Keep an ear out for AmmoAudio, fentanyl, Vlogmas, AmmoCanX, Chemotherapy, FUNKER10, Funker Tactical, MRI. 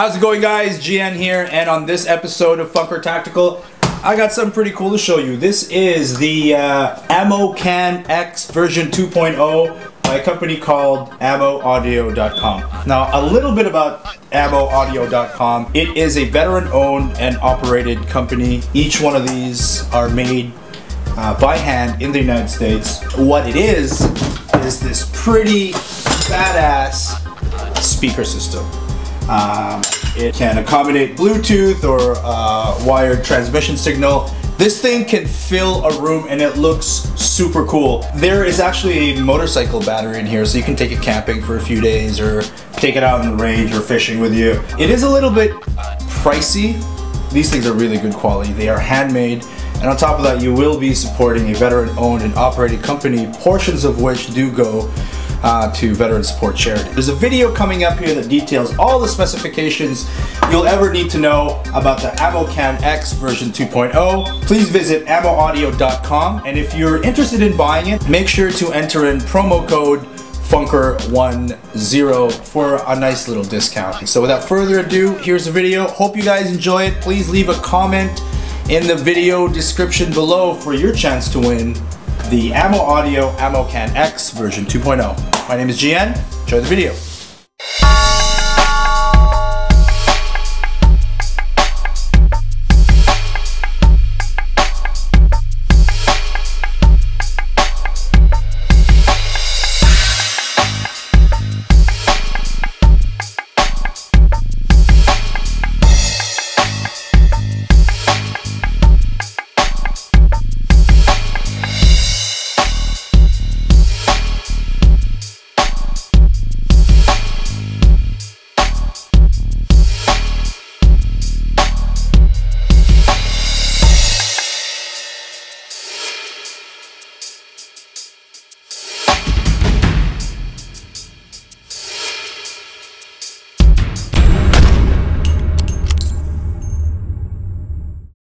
How's it going, guys? GN here, and on this episode of Funker Tactical, I got something pretty cool to show you. This is the AmmoCanX version 2.0 by a company called AmmoAudio.com. Now, a little bit about AmmoAudio.com. It is a veteran-owned and operated company. Each one of these are made by hand in the United States. What it is this pretty badass speaker system. It can accommodate Bluetooth or wired transmission signal. This thing can fill a room and it looks super cool. There is actually a motorcycle battery in here, so you can take it camping for a few days or take it out on the range or fishing with you. It is a little bit pricey. These things are really good quality. They are handmade. And on top of that, you will be supporting a veteran-owned and operated company, portions of which do go to veteran support charity. There's a video coming up here that details all the specifications you'll ever need to know about the AmmoCanX version 2.0. Please visit AmmoAudio.com, and if you're interested in buying it, make sure to enter in promo code FUNKER10 for a nice little discount. So without further ado, here's the video. Hope you guys enjoy it. Please leave a comment in the video description below for your chance to win the AmmoAudio AmmoCanX version 2.0. My name is GN. Enjoy the video.